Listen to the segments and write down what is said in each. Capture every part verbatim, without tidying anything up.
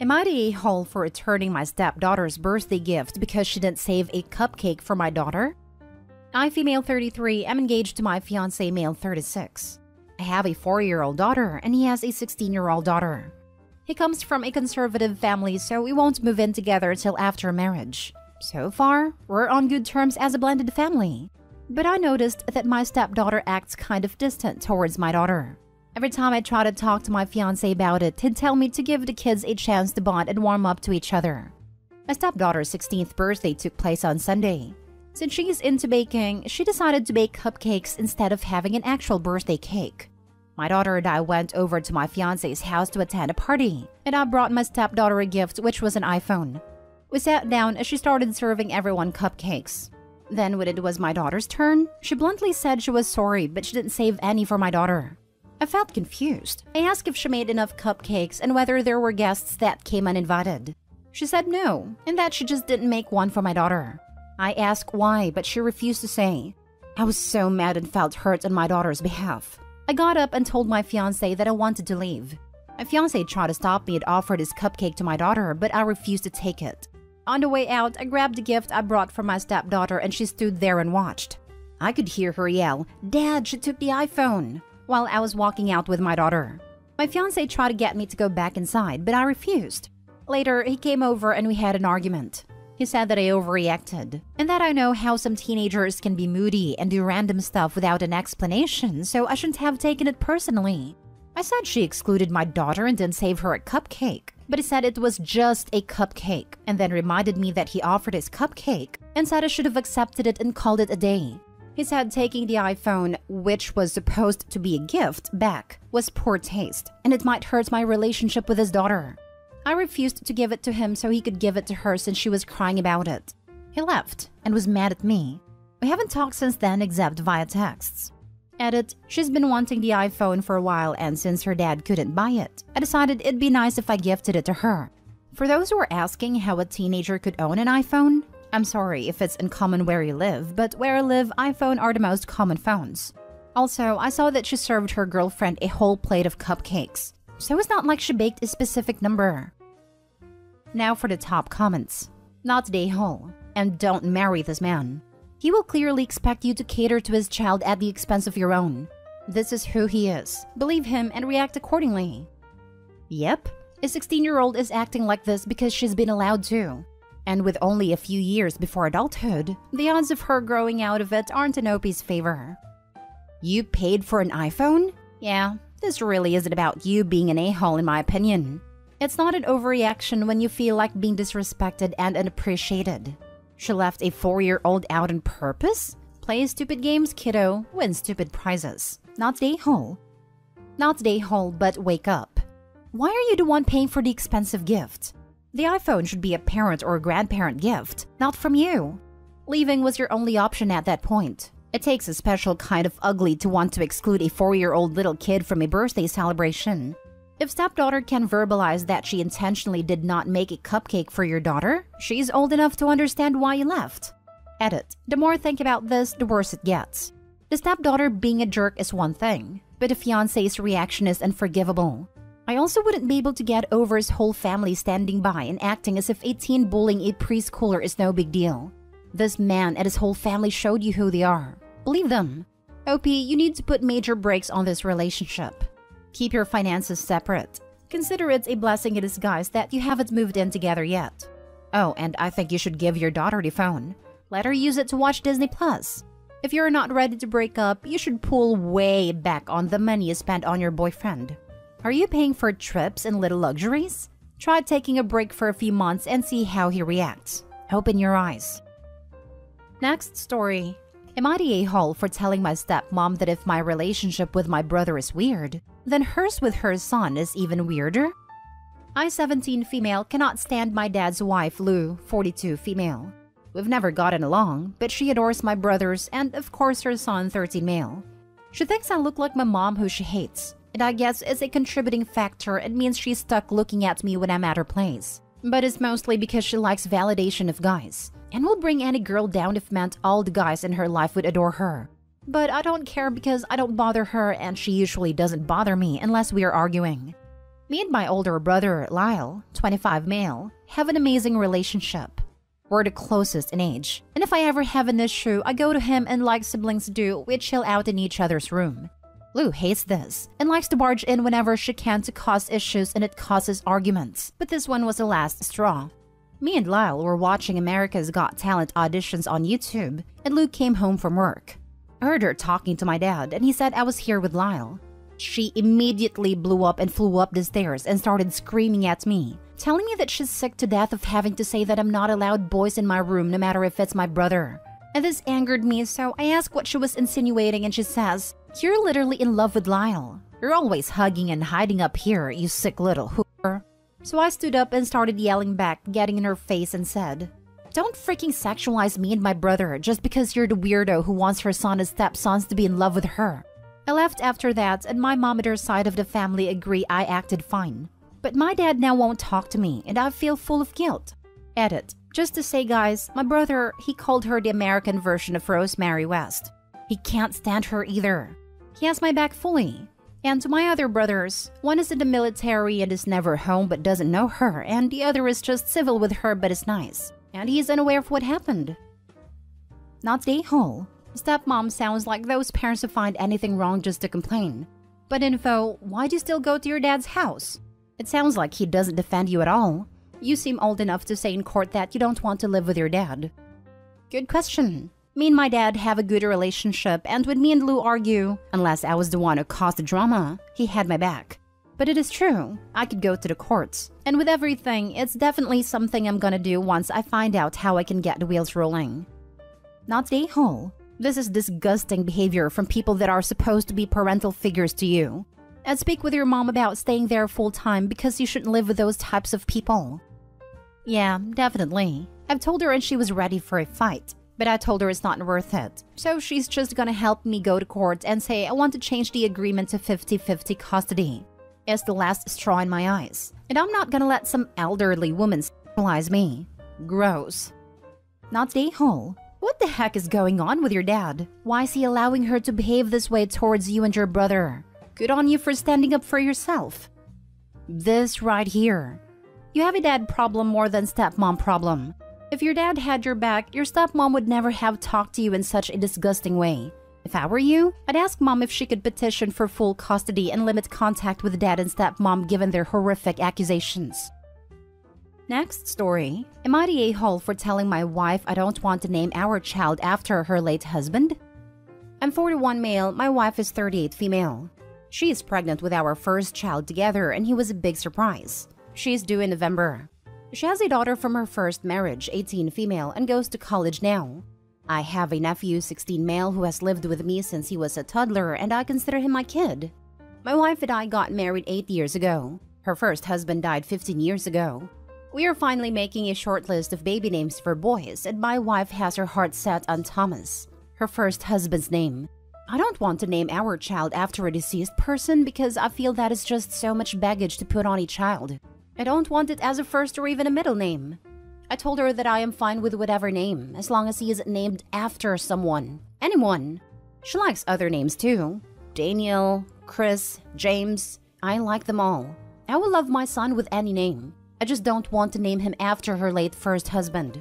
Am I the a-hole for returning my stepdaughter's birthday gift because she didn't save a cupcake for my daughter? I, female thirty-three, am engaged to my fiancé, male thirty-six. I have a four-year-old daughter and he has a sixteen-year-old daughter. He comes from a conservative family, so we won't move in together until after marriage. So far, we're on good terms as a blended family. But I noticed that my stepdaughter acts kind of distant towards my daughter. Every time I try to talk to my fiancé about it, he'd tell me to give the kids a chance to bond and warm up to each other. My stepdaughter's sixteenth birthday took place on Sunday. Since she's into baking, she decided to bake cupcakes instead of having an actual birthday cake. My daughter and I went over to my fiancé's house to attend a party, and I brought my stepdaughter a gift, which was an iPhone. We sat down as she started serving everyone cupcakes. Then when it was my daughter's turn, she bluntly said she was sorry but she didn't save any for my daughter. I felt confused. I asked if she made enough cupcakes and whether there were guests that came uninvited. She said no, and that she just didn't make one for my daughter. I asked why, but she refused to say. I was so mad and felt hurt on my daughter's behalf. I got up and told my fiancé that I wanted to leave. My fiancé tried to stop me and offered his cupcake to my daughter, but I refused to take it. On the way out, I grabbed a gift I brought for my stepdaughter and she stood there and watched. I could hear her yell, "Dad, she took the iPhone," while I was walking out with my daughter. My fiancé tried to get me to go back inside, but I refused. Later, he came over and we had an argument. He said that I overreacted and that I know how some teenagers can be moody and do random stuff without an explanation, so I shouldn't have taken it personally. I said she excluded my daughter and didn't save her a cupcake, but he said it was just a cupcake and then reminded me that he offered his cupcake and said I should have accepted it and called it a day. He said taking the iPhone, which was supposed to be a gift, back was poor taste and it might hurt my relationship with his daughter. I refused to give it to him so he could give it to her since she was crying about it. He left and was mad at me. We haven't talked since then except via texts. Edit, she's been wanting the iPhone for a while and since her dad couldn't buy it, I decided it'd be nice if I gifted it to her. For those who are asking how a teenager could own an iPhone, I'm sorry if it's uncommon where you live, but where I live, iPhone are the most common phones. Also, I saw that she served her girlfriend a whole plate of cupcakes, so it's not like she baked a specific number. Now for the top comments. Not the whole, and don't marry this man. He will clearly expect you to cater to his child at the expense of your own. This is who he is. Believe him and react accordingly. Yep, a sixteen-year-old is acting like this because she's been allowed to. And with only a few years before adulthood, the odds of her growing out of it aren't in Opie's favor. You paid for an iPhone? Yeah, this really isn't about you being an a-hole in my opinion. It's not an overreaction when you feel like being disrespected and unappreciated. She left a four-year-old out on purpose? Play stupid games, kiddo. Win stupid prizes. Not the a-hole. Not the a-hole, but wake up. Why are you the one paying for the expensive gift? The iPhone should be a parent or a grandparent gift, not from you. Leaving was your only option at that point. It takes a special kind of ugly to want to exclude a four-year-old little kid from a birthday celebration. If stepdaughter can verbalize that she intentionally did not make a cupcake for your daughter, she's old enough to understand why you left. Edit, the more I think about this, the worse it gets. The stepdaughter being a jerk is one thing, but the fiancé's reaction is unforgivable. I also wouldn't be able to get over his whole family standing by and acting as if a teen bullying a preschooler is no big deal. This man and his whole family showed you who they are. Believe them. O P, you need to put major brakes on this relationship. Keep your finances separate. Consider it a blessing in disguise that you haven't moved in together yet. Oh, and I think you should give your daughter the phone. Let her use it to watch Disney Plus. If you're not ready to break up, you should pull way back on the money you spent on your boyfriend. Are you paying for trips and little luxuries? Try taking a break for a few months and see how he reacts. Open your eyes. Next story. Am I the a-hole for telling my stepmom that if my relationship with my brother is weird, then hers with her son is even weirder? I, seventeen, female, cannot stand my dad's wife, Lou, forty-two, female. We've never gotten along, but she adores my brothers and, of course, her son, thirteen, male. She thinks I look like my mom who she hates, and I guess it's a contributing factor. It means she's stuck looking at me when I'm at her place. But it's mostly because she likes validation of guys, and will bring any girl down if meant all the guys in her life would adore her. But I don't care because I don't bother her and she usually doesn't bother me unless we are arguing. Me and my older brother, Lyle, twenty-five male, have an amazing relationship. We're the closest in age, and if I ever have an issue, I go to him and like siblings do, we chill out in each other's room. Lou hates this, and likes to barge in whenever she can to cause issues and it causes arguments, but this one was the last straw. Me and Lyle were watching America's Got Talent auditions on YouTube, and Lou came home from work. I heard her talking to my dad, and he said I was here with Lyle. She immediately blew up and flew up the stairs and started screaming at me, telling me that she's sick to death of having to say that I'm not allowed boys in my room no matter if it's my brother. And this angered me, so I asked what she was insinuating, and she says, "You're literally in love with Lyle. You're always hugging and hiding up here, you sick little hooper." So I stood up and started yelling back, getting in her face, and said, "Don't freaking sexualize me and my brother just because you're the weirdo who wants her son and stepsons to be in love with her." I left after that, and my mom and her side of the family agree I acted fine. But my dad now won't talk to me, and I feel full of guilt. Edit. Just to say guys, my brother, he called her the American version of Rosemary West. He can't stand her either. He has my back fully. And to my other brothers, one is in the military and is never home but doesn't know her, and the other is just civil with her but is nice. And he is unaware of what happened. Not the whole. Stepmom sounds like those parents who find anything wrong just to complain. But info, why do you still go to your dad's house? It sounds like he doesn't defend you at all. You seem old enough to say in court that you don't want to live with your dad. Good question. Me and my dad have a good relationship, and when me and Lou argue, unless I was the one who caused the drama, he had my back. But it is true, I could go to the courts. And with everything, it's definitely something I'm gonna do once I find out how I can get the wheels rolling. Not the whole. This is disgusting behavior from people that are supposed to be parental figures to you. And speak with your mom about staying there full time because you shouldn't live with those types of people. Yeah, definitely. I've told her and she was ready for a fight, but I told her it's not worth it. So she's just gonna help me go to court and say I want to change the agreement to fifty fifty custody. It's the last straw in my eyes, and I'm not gonna let some elderly woman sexualize me. Gross. Not the whole. What the heck is going on with your dad? Why is he allowing her to behave this way towards you and your brother? Good on you for standing up for yourself. This right here. You have a dad problem more than stepmom problem. If your dad had your back, your stepmom would never have talked to you in such a disgusting way. If I were you, I'd ask mom if she could petition for full custody and limit contact with dad and stepmom given their horrific accusations. Next story. Am I the a-hole for telling my wife I don't want to name our child after her late husband? I'm forty-one male, my wife is thirty-eight female. She is pregnant with our first child together, and he was a big surprise. She is due in November. She has a daughter from her first marriage, eighteen female, and goes to college now. I have a nephew, sixteen male, who has lived with me since he was a toddler, and I consider him my kid. My wife and I got married eight years ago. Her first husband died fifteen years ago. We are finally making a short list of baby names for boys, and my wife has her heart set on Thomas, her first husband's name. I don't want to name our child after a deceased person because I feel that is just so much baggage to put on a child. I don't want it as a first or even a middle name. I told her that I am fine with whatever name, as long as he is named after someone, anyone. She likes other names too. Daniel, Chris, James, I like them all. I will love my son with any name. I just don't want to name him after her late first husband.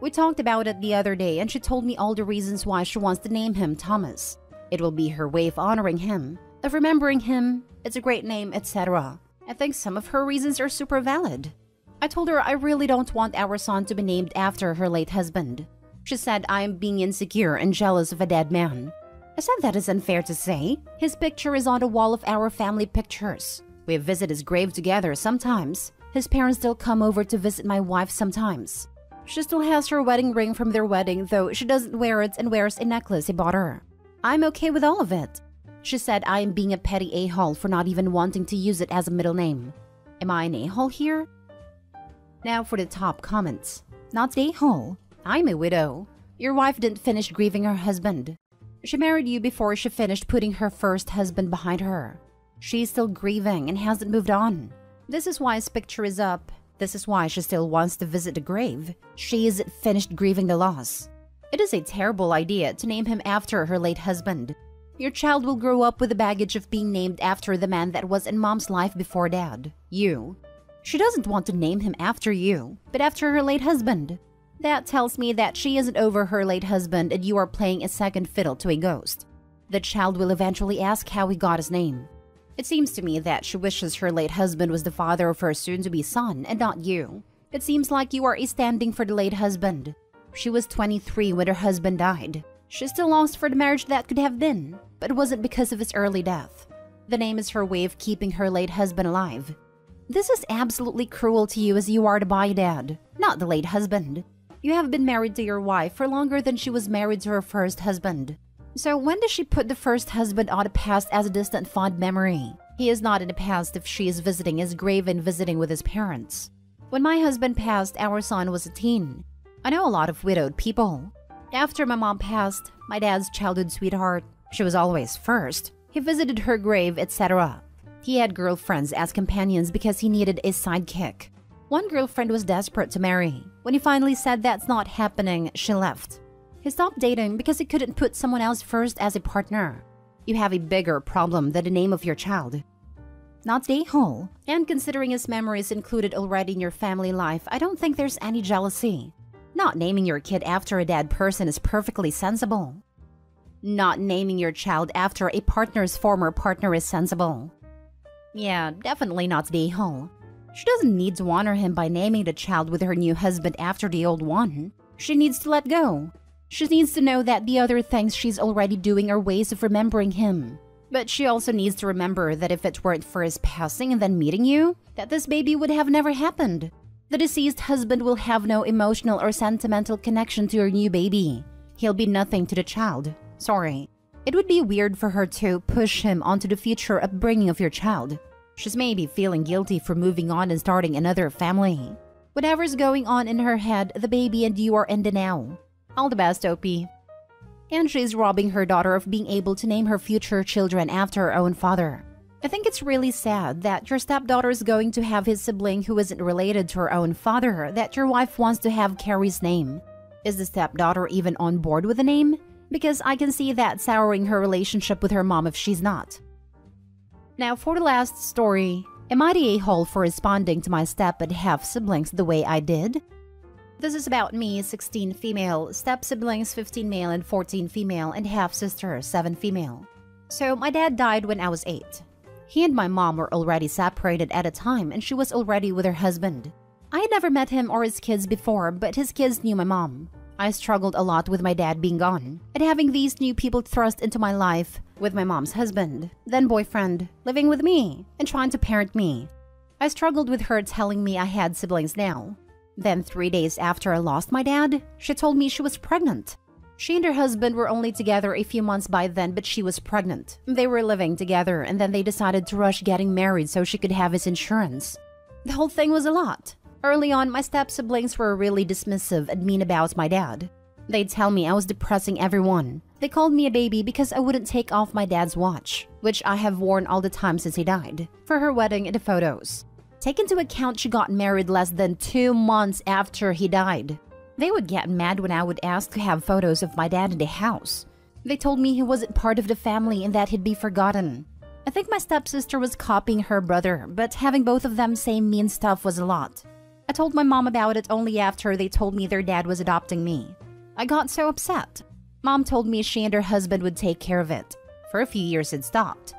We talked about it the other day, and she told me all the reasons why she wants to name him Thomas. It will be her way of honoring him, of remembering him, it's a great name, et cetera. I think some of her reasons are super valid. I told her I really don't want our son to be named after her late husband. She said I am being insecure and jealous of a dead man. I said that is unfair to say. His picture is on the wall of our family pictures. We visit his grave together sometimes. His parents still come over to visit my wife sometimes. She still has her wedding ring from their wedding, though she doesn't wear it and wears a necklace he bought her. I'm okay with all of it. She said I am being a petty a-hole for not even wanting to use it as a middle name. Am I an a-hole here? Now for the top comments. Not the a-hole. I'm a widow. Your wife didn't finish grieving her husband. She married you before she finished putting her first husband behind her. She's still grieving and hasn't moved on. This is why his picture is up. This is why she still wants to visit the grave. She isn't finished grieving the loss. It is a terrible idea to name him after her late husband. Your child will grow up with the baggage of being named after the man that was in mom's life before dad. You. She doesn't want to name him after you, but after her late husband. That tells me that she isn't over her late husband and you are playing a second fiddle to a ghost. The child will eventually ask how he got his name. It seems to me that she wishes her late husband was the father of her soon-to-be son and not you. It seems like you are a stand-in for the late husband. She was twenty-three when her husband died. She still longs for the marriage that could have been, but was it because of his early death? The name is her way of keeping her late husband alive. This is absolutely cruel to you as you are the by-dad, not the late husband. You have been married to your wife for longer than she was married to her first husband. So when does she put the first husband on the past as a distant fond memory? He is not in the past if she is visiting his grave and visiting with his parents. When my husband passed, our son was a teen. I know a lot of widowed people. After my mom passed, my dad's childhood sweetheart, she was always first. He visited her grave, et cetera. He had girlfriends as companions because he needed a sidekick. One girlfriend was desperate to marry. When he finally said that's not happening, she left. He stopped dating because he couldn't put someone else first as a partner. You have a bigger problem than the name of your child. Not Dayhole. And considering his memories included already in your family life, I don't think there's any jealousy. Not naming your kid after a dead person is perfectly sensible. Not naming your child after a partner's former partner is sensible. Yeah, definitely not Dayhole. She doesn't need to honor him by naming the child with her new husband after the old one. She needs to let go. She needs to know that the other things she's already doing are ways of remembering him. But she also needs to remember that if it weren't for his passing and then meeting you, that this baby would have never happened. The deceased husband will have no emotional or sentimental connection to your new baby. He'll be nothing to the child. Sorry. It would be weird for her to push him onto the future upbringing of your child. She's maybe feeling guilty for moving on and starting another family. Whatever's going on in her head, the baby and you are in the now. All the best, O P. And she's robbing her daughter of being able to name her future children after her own father. I think it's really sad that your stepdaughter is going to have his sibling who isn't related to her own father that your wife wants to have Carrie's name. Is the stepdaughter even on board with the name? Because I can see that souring her relationship with her mom if she's not. Now for the last story. Am I the a-hole for responding to my step and half-siblings the way I did? This is about me, sixteen female, step-siblings fifteen male and fourteen female, and half-sister seven female. So my dad died when I was eight. He and my mom were already separated at a time and she was already with her husband. I had never met him or his kids before, but his kids knew my mom. I struggled a lot with my dad being gone and having these new people thrust into my life with my mom's husband, then boyfriend, living with me and trying to parent me. I struggled with her telling me I had siblings now. Then three days after I lost my dad, she told me she was pregnant. She and her husband were only together a few months by then, but she was pregnant. They were living together and then they decided to rush getting married so she could have his insurance. The whole thing was a lot. Early on, my step-siblings were really dismissive and mean about my dad. They'd tell me I was depressing everyone. They called me a baby because I wouldn't take off my dad's watch, which I have worn all the time since he died, for her wedding and the photos. Take into account she got married less than two months after he died. They would get mad when I would ask to have photos of my dad in the house. They told me he wasn't part of the family and that he'd be forgotten. I think my stepsister was copying her brother, but having both of them say mean stuff was a lot. I told my mom about it only after they told me their dad was adopting me. I got so upset. Mom told me she and her husband would take care of it. For a few years it stopped.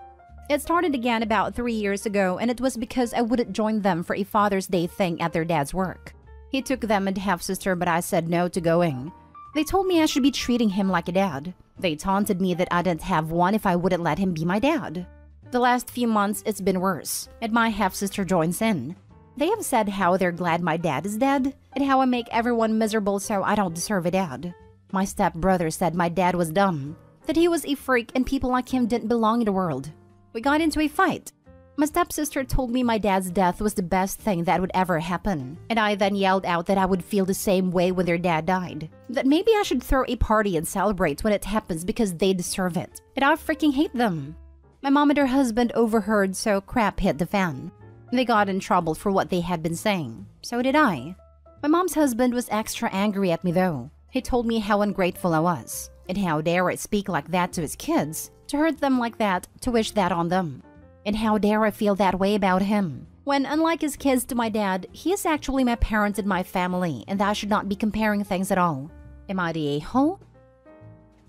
It started again about three years ago and it was because I wouldn't join them for a Father's Day thing at their dad's work. He took them and half-sister but I said no to going. They told me I should be treating him like a dad. They taunted me that I didn't have one if I wouldn't let him be my dad. The last few months it's been worse and my half-sister joins in. They have said how they're glad my dad is dead and how I make everyone miserable so I don't deserve a dad. My stepbrother said my dad was dumb, that he was a freak and people like him didn't belong in the world. We got into a fight. My stepsister told me my dad's death was the best thing that would ever happen, and I then yelled out that I would feel the same way when their dad died, that maybe I should throw a party and celebrate when it happens because they deserve it, and I freaking hate them. My mom and her husband overheard, so crap hit the fan. They got in trouble for what they had been saying, so did I. My mom's husband was extra angry at me though. He told me how ungrateful I was, and how dare I speak like that to his kids, to hurt them like that, to wish that on them. And how dare I feel that way about him? when, unlike his kids to my dad, he is actually my parent and my family, and I should not be comparing things at all. Am I the a-hole?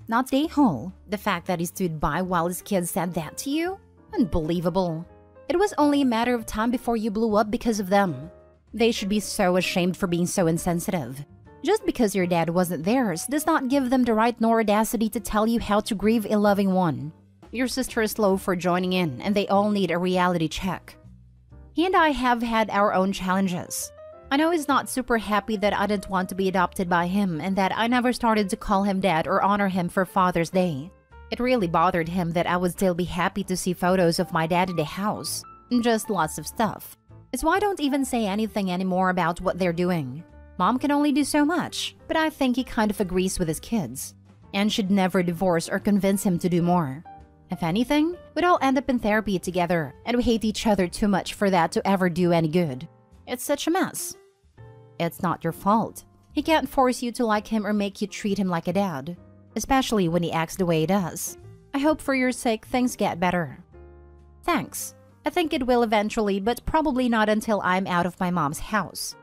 Not the a-hole. The fact that he stood by while his kids said that to you? Unbelievable. It was only a matter of time before you blew up because of them. They should be so ashamed for being so insensitive. Just because your dad wasn't theirs does not give them the right nor audacity to tell you how to grieve a loving one. Your sister is slow for joining in, and they all need a reality check. He and I have had our own challenges. I know he's not super happy that I didn't want to be adopted by him and that I never started to call him dad or honor him for Father's Day. It really bothered him that I would still be happy to see photos of my dad in the house. Just lots of stuff. It's why I don't even say anything anymore about what they're doing. Mom can only do so much, but I think he kind of agrees with his kids and should never divorce or convince him to do more. If anything, we'd all end up in therapy together, and we hate each other too much for that to ever do any good. It's such a mess. It's not your fault. He can't force you to like him or make you treat him like a dad, especially when he acts the way he does. I hope for your sake things get better. Thanks. I think it will eventually, but probably not until I'm out of my mom's house.